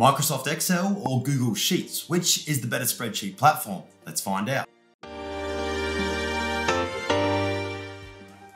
Microsoft Excel or Google Sheets? Which is the better spreadsheet platform? Let's find out.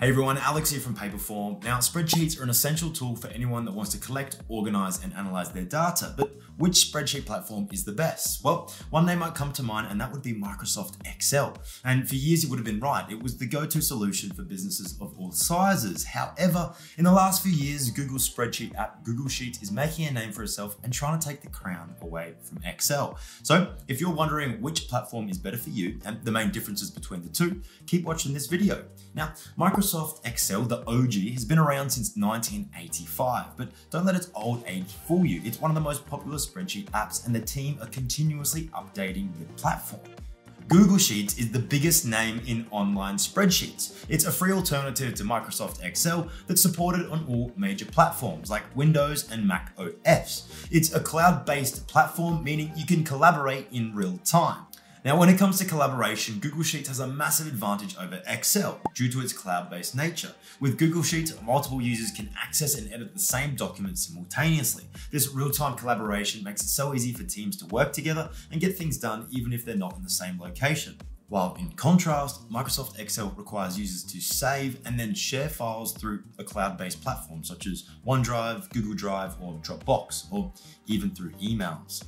Hey everyone, Alex here from Paperform. Now, spreadsheets are an essential tool for anyone that wants to collect, organize, and analyze their data. But which spreadsheet platform is the best? Well, one name might come to mind, and that would be Microsoft Excel. And for years, you would have been right. It was the go-to solution for businesses of all sizes. However, in the last few years, Google's spreadsheet app, Google Sheets, is making a name for itself and trying to take the crown away from Excel. So if you're wondering which platform is better for you and the main differences between the two, keep watching this video. Now, Microsoft Excel, the OG, has been around since 1985, but don't let its old age fool you. It's one of the most popular spreadsheet apps, and the team are continuously updating the platform. Google Sheets is the biggest name in online spreadsheets. It's a free alternative to Microsoft Excel that's supported on all major platforms like Windows and Mac OS. It's a cloud-based platform, meaning you can collaborate in real time. Now, when it comes to collaboration, Google Sheets has a massive advantage over Excel due to its cloud-based nature. With Google Sheets, multiple users can access and edit the same document simultaneously. This real-time collaboration makes it so easy for teams to work together and get things done even if they're not in the same location. While in contrast, Microsoft Excel requires users to save and then share files through a cloud-based platform such as OneDrive, Google Drive, or Dropbox, or even through emails.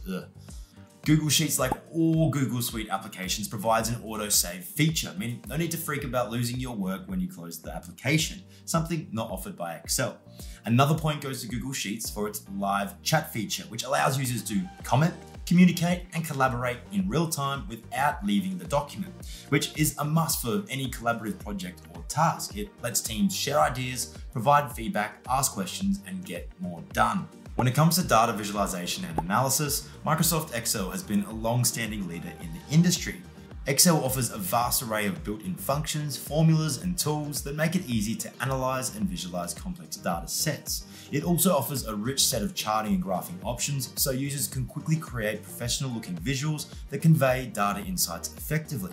Google Sheets, like all Google Suite applications, provides an auto-save feature, meaning no need to freak about losing your work when you close the application, something not offered by Excel. Another point goes to Google Sheets for its live chat feature, which allows users to comment, communicate, and collaborate in real time without leaving the document, which is a must for any collaborative project or task. It lets teams share ideas, provide feedback, ask questions, and get more done. When it comes to data visualization and analysis, Microsoft Excel has been a long-standing leader in the industry. Excel offers a vast array of built-in functions, formulas, and tools that make it easy to analyze and visualize complex data sets. It also offers a rich set of charting and graphing options, so users can quickly create professional-looking visuals that convey data insights effectively.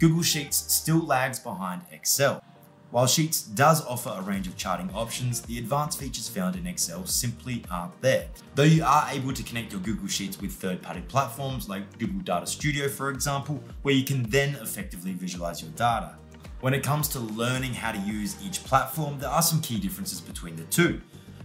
Google Sheets still lags behind Excel. While Sheets does offer a range of charting options, the advanced features found in Excel simply aren't there. Though you are able to connect your Google Sheets with third-party platforms like Google Data Studio, for example, where you can then effectively visualize your data. When it comes to learning how to use each platform, there are some key differences between the two.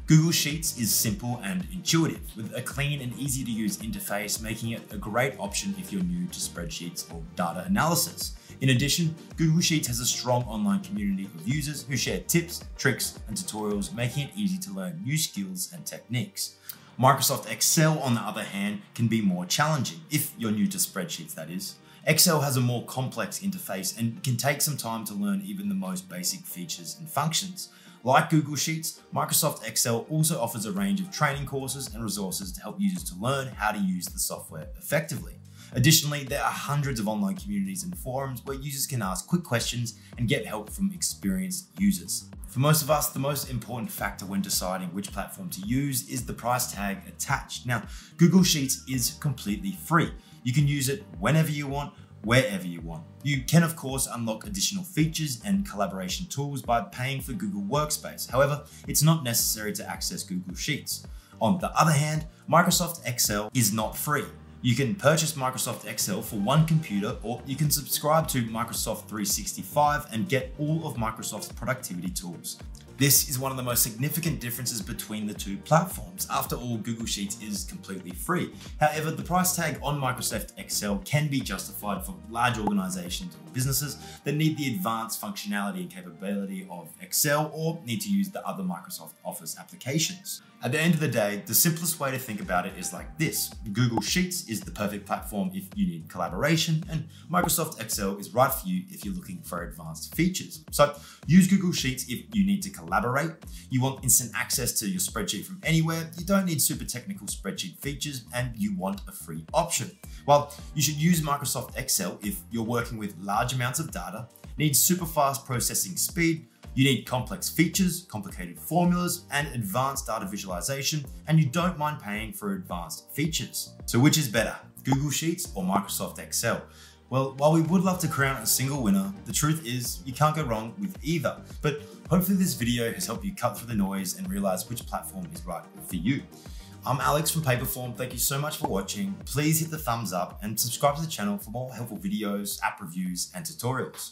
Google Sheets is simple and intuitive, with a clean and easy-to-use interface, making it a great option if you're new to spreadsheets or data analysis. In addition, Google Sheets has a strong online community of users who share tips, tricks, and tutorials, making it easy to learn new skills and techniques. Microsoft Excel, on the other hand, can be more challenging, if you're new to spreadsheets, that is. Excel has a more complex interface and can take some time to learn even the most basic features and functions. Like Google Sheets, Microsoft Excel also offers a range of training courses and resources to help users to learn how to use the software effectively. Additionally, there are hundreds of online communities and forums where users can ask quick questions and get help from experienced users. For most of us, the most important factor when deciding which platform to use is the price tag attached. Now, Google Sheets is completely free. You can use it whenever you want, wherever you want. You can, of course, unlock additional features and collaboration tools by paying for Google Workspace. However, it's not necessary to access Google Sheets. On the other hand, Microsoft Excel is not free. You can purchase Microsoft Excel for one computer, or you can subscribe to Microsoft 365 and get all of Microsoft's productivity tools. This is one of the most significant differences between the two platforms. After all, Google Sheets is completely free. However, the price tag on Microsoft Excel can be justified for large organizations or businesses that need the advanced functionality and capability of Excel or need to use the other Microsoft Office applications. At the end of the day, the simplest way to think about it is like this. Google Sheets is the perfect platform if you need collaboration, and Microsoft Excel is right for you if you're looking for advanced features. So use Google Sheets if you need to collaborate, you want instant access to your spreadsheet from anywhere, you don't need super technical spreadsheet features, and you want a free option. Well, you should use Microsoft Excel if you're working with large amounts of data, need super fast processing speed, you need complex features, complicated formulas, and advanced data visualization, and you don't mind paying for advanced features. So which is better, Google Sheets or Microsoft Excel? Well, while we would love to crown a single winner, the truth is you can't go wrong with either. But hopefully this video has helped you cut through the noise and realize which platform is right for you. I'm Alex from Paperform. Thank you so much for watching. Please hit the thumbs up and subscribe to the channel for more helpful videos, app reviews, and tutorials.